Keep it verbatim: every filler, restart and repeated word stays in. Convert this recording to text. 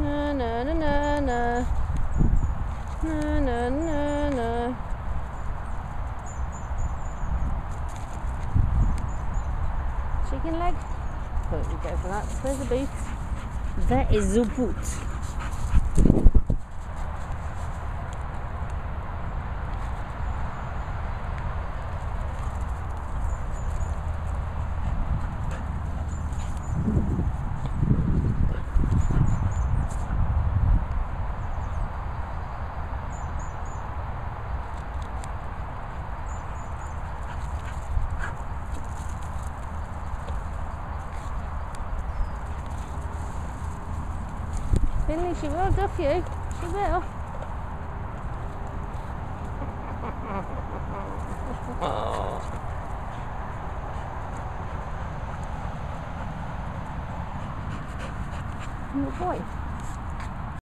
Na na na na na. Na na na na. Chicken leg. Oh, you go for that. There's a boot. That is a boot. Finlay, she will duff you. She will. Oh. Good boy.